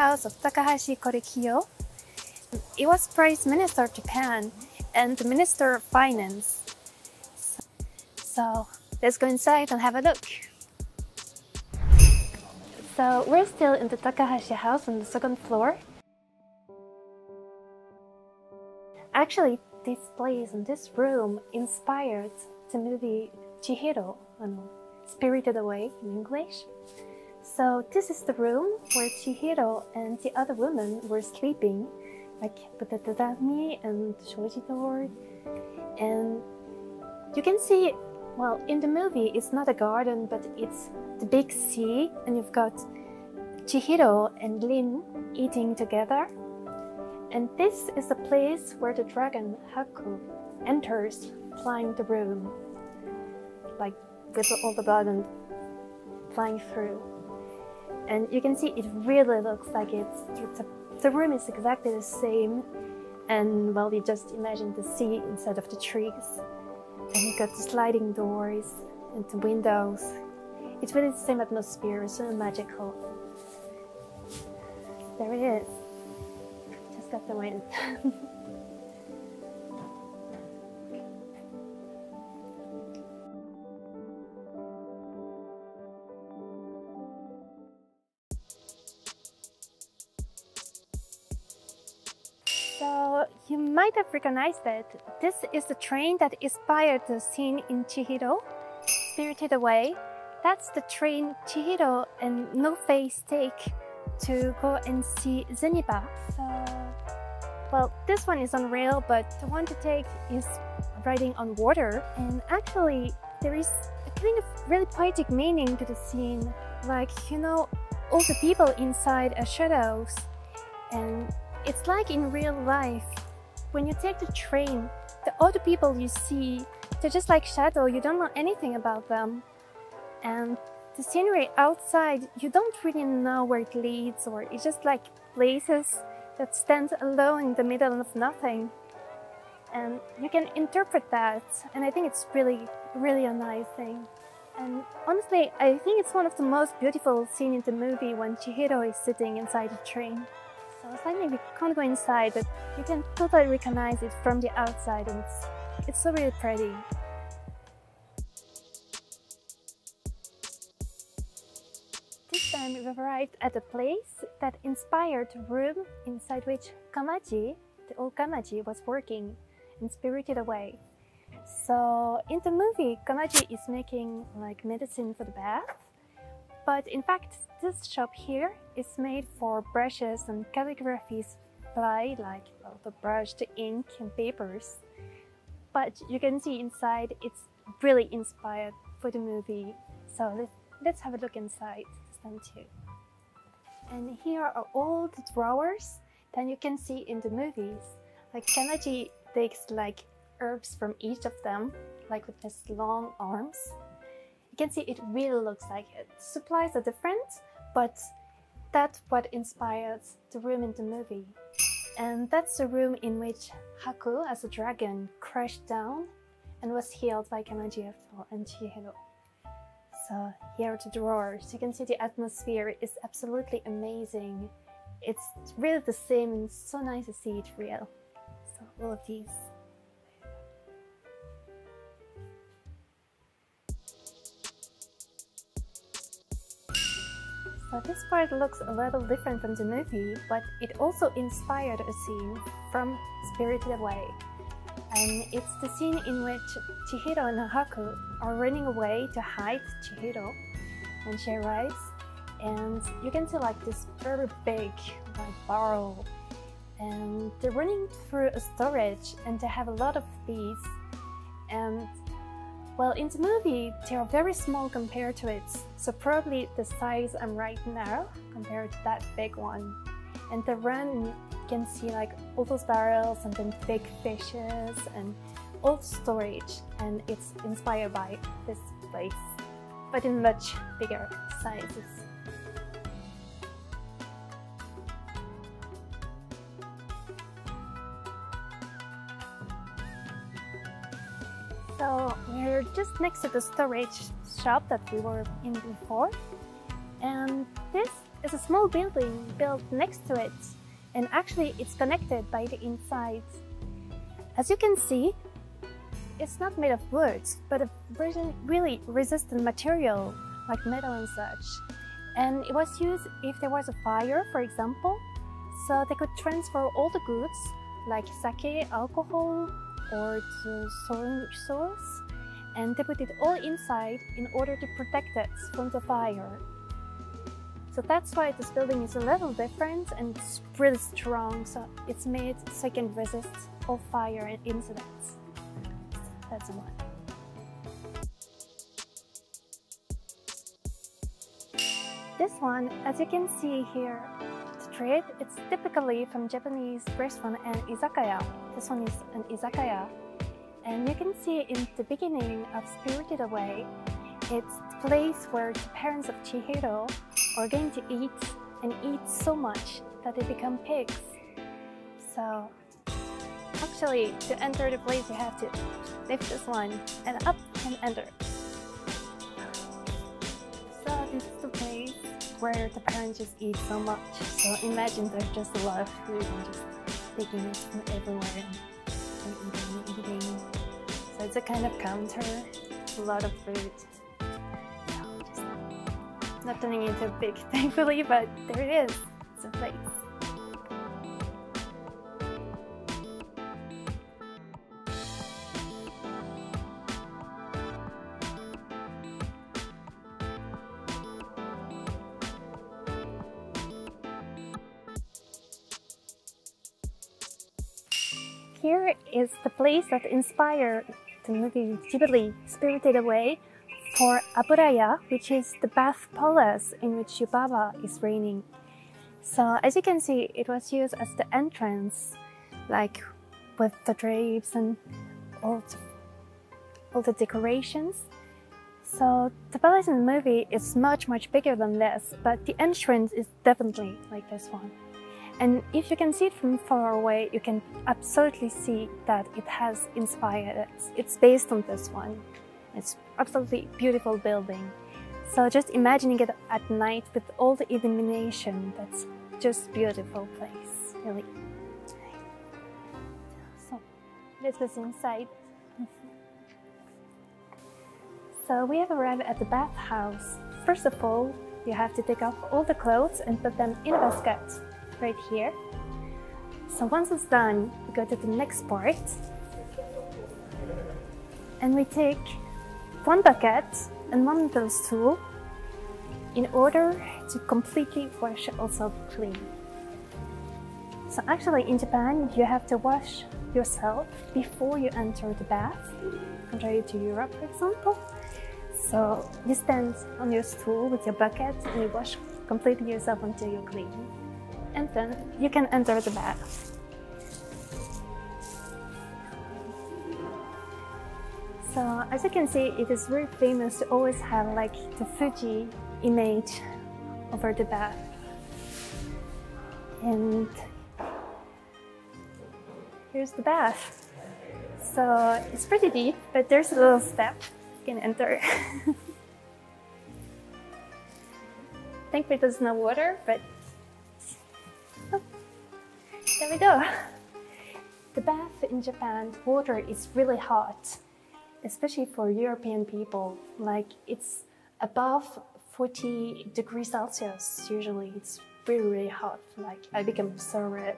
house of Takahashi Korekiyo. He was Prime Minister of Japan and the Minister of Finance. So let's go inside and have a look. So we're still in the Takahashi house on the second floor. Actually, this place and this room inspired the movie Chihiro, Spirited Away in English. So this is the room where Chihiro and the other women were sleeping, like with the tatami and shoji board. And you can see, well, in the movie it's not a garden, but it's the big sea, and you've got Chihiro and Lin eating together. And this is the place where the dragon Haku enters, flying the room, like with all the blood and flying through. And you can see it really looks like the room is exactly the same. And well, you just imagine the sea instead of the trees. And you got the sliding doors and the windows. It's really the same atmosphere, it's so magical. There it is. Got the wind. So you might have recognized that this is the train that inspired the scene in Chihiro, Spirited Away. That's the train Chihiro and No Face take to go and see Zeniba. Well, this one is on rail, but the one to take is riding on water. And actually, there is a kind of really poetic meaning to the scene. Like, you know, all the people inside are shadows. And it's like in real life, when you take the train, all the people you see, they're just like shadow, you don't know anything about them. And the scenery outside, you don't really know where it leads, or it's just like places that stands alone in the middle of nothing. And you can interpret that, and I think it's really, really a nice thing. And honestly, I think it's one of the most beautiful scenes in the movie when Chihiro is sitting inside the train. So sadly we can't go inside, but you can totally recognize it from the outside, and it's so really pretty. This time we've arrived at a place that inspired the room inside which Kamaji, the old Kamaji, was working in Spirited Away. So in the movie, Kamaji is making like medicine for the bath, but in fact this shop here is made for brushes and calligraphy supply, like the brush, the ink and papers. But you can see inside it's really inspired for the movie. So let's have a look inside. And here are all the drawers that you can see in the movies. Like Kamaji takes like herbs from each of them, like with his long arms. You can see it really looks like it. Supplies are different, but that's what inspired the room in the movie. And that's the room in which Haku as a dragon crashed down and was healed by Kamaji and Chihiro. So here are the drawers. You can see the atmosphere is absolutely amazing. It's really the same, and so nice to see it real. So all of these. So this part looks a little different from the movie, but it also inspired a scene from Spirited Away. And it's the scene in which Chihiro and Haku are running away to hide Chihiro when she arrives. And you can see like this very big like barrel. And they're running through a storage, and they have a lot of these. And well, in the movie, they are very small compared to it. So probably the size I'm right now compared to that big one. And they run. You can see like all those barrels and then big fishes and old storage, and it's inspired by this place, but in much bigger sizes. So we're just next to the storage shop that we were in before, and this There's a small building built next to it, and actually it's connected by the inside. As you can see, it's not made of wood, but a really resistant material like metal and such. And it was used if there was a fire, for example, so they could transfer all the goods like sake, alcohol, or source, and they put it all inside in order to protect it from the fire. So that's why this building is a little different, and it's pretty strong, so it's made so it can resist all fire and incidents. That's the one. This one, as you can see here, the trade, it's typically from Japanese restaurant and izakaya. This one is an izakaya. And you can see in the beginning of Spirited Away, it's the place where the parents of Chihiro are going to eat and eat so much that they become pigs. So actually, to enter the place, you have to lift this one and up and enter. So this is the place where the parents just eat so much. So imagine there's just a lot of food and just taking it from everywhere and eating and eating. So it's a kind of counter, a lot of food. So just not turning into a pig, thankfully, but there it is. It's a place. Here is the place that inspired the movie Ghibli, Spirited Away, for Aburaya, which is the bath palace in which Yubaba is reigning. So as you can see, it was used as the entrance, like with the drapes and all the decorations. So the palace in the movie is much bigger than this, but the entrance is definitely like this one. And if you can see it from far away, you can absolutely see that it has inspired it. It's based on this one. It's absolutely beautiful building. So just imagining it at night with all the illumination, that's just beautiful place, really. So this is inside. So we have arrived at the bathhouse. First of all, you have to take off all the clothes and put them in a basket. Right here. So once it's done, we go to the next part and we take one bucket and one little stool in order to completely wash yourself clean. So actually in Japan, you have to wash yourself before you enter the bath, contrary to Europe, for example. So you stand on your stool with your bucket and you wash completely yourself until you're clean. And then you can enter the bath. So as you can see, it is very famous to always have like the Fuji image over the bath. And here's the bath. So it's pretty deep, but there's a little step you can enter. Thankfully there's no water, but there we go! The bath in Japan, water is really hot, especially for European people. Like, it's above 40 degrees Celsius usually. It's really hot, like I become so red.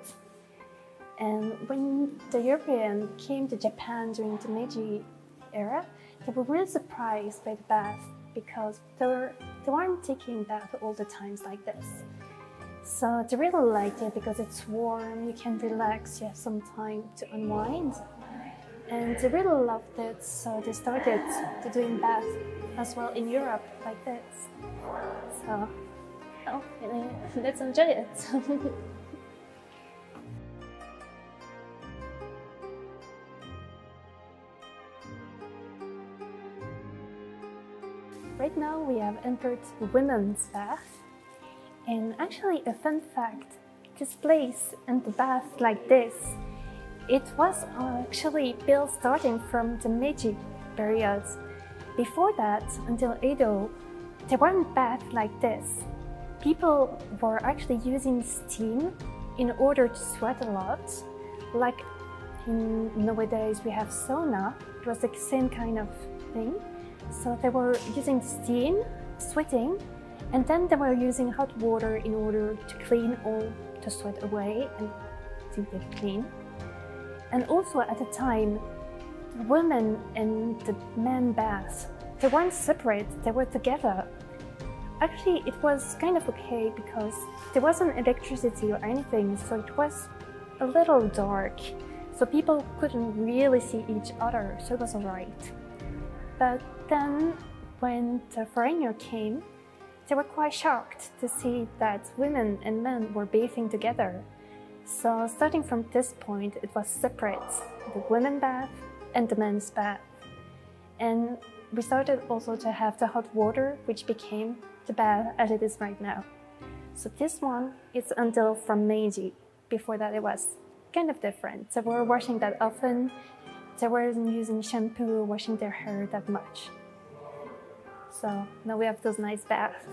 And when the European came to Japan during the Meiji era, they were really surprised by the bath because they weren't taking bath all the times like this. So they really liked it because it's warm, you can relax, you have some time to unwind. And they really loved it, so they started doing baths as well in Europe, like this. So, oh, let's enjoy it! Right now we have entered the women's bath. And actually, a fun fact, this place and the bath like this, it was actually built starting from the Meiji period. Before that, until Edo, there weren't baths like this. people were actually using steam in order to sweat a lot. Like nowadays we have sauna, it was the same kind of thing. So they were using steam, sweating, and then they were using hot water in order to clean all the sweat away and to get clean. And also at the time, the women and the men baths, they weren't separate, they were together. Actually, it was kind of okay because there wasn't electricity or anything, so it was a little dark. So people couldn't really see each other, so it was alright. But then, when the foreigner came, they were quite shocked to see that women and men were bathing together. So starting from this point, it was separate, the women's bath and the men's bath. And we started also to have the hot water, which became the bath as it is right now. So this one is until from Meiji. Before that, it was kind of different. They were washing that often. They weren't using shampoo or washing their hair that much. So now we have those nice baths.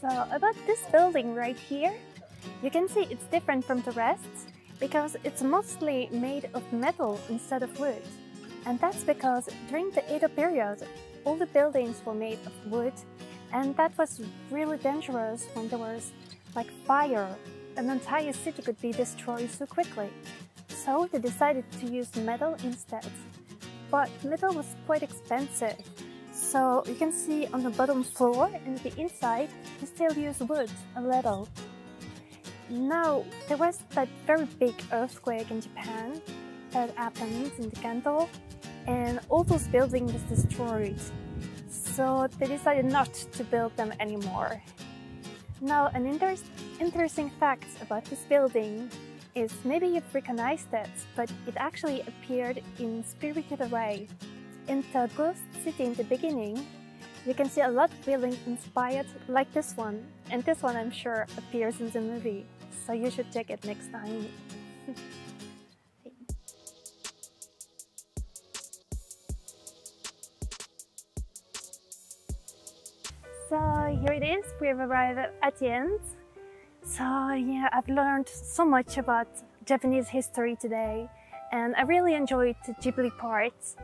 So about this building right here, you can see it's different from the rest because it's mostly made of metal instead of wood. And that's because during the Edo period, all the buildings were made of wood, and that was really dangerous when there was like fire. An entire city could be destroyed so quickly. So they decided to use metal instead. But metal was quite expensive. So you can see on the bottom floor and the inside, we still use wood a little. Now, there was that very big earthquake in Japan that happened in the Kanto, and all those buildings was destroyed. So they decided not to build them anymore. Now, an interesting fact about this building is maybe you've recognized it, but it actually appeared in Spirited Away. In the ghost city in the beginning, you can see a lot of buildings inspired like this one, and this one I'm sure appears in the movie, so you should check it next time. So here it is, we've arrived at the end. So yeah, I've learned so much about Japanese history today, and I really enjoyed the Ghibli parts.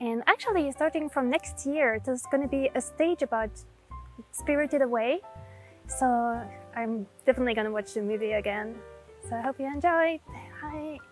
And actually, starting from next year, there's going to be a stage about Spirited Away. So I'm definitely going to watch the movie again. So I hope you enjoyed. Hi.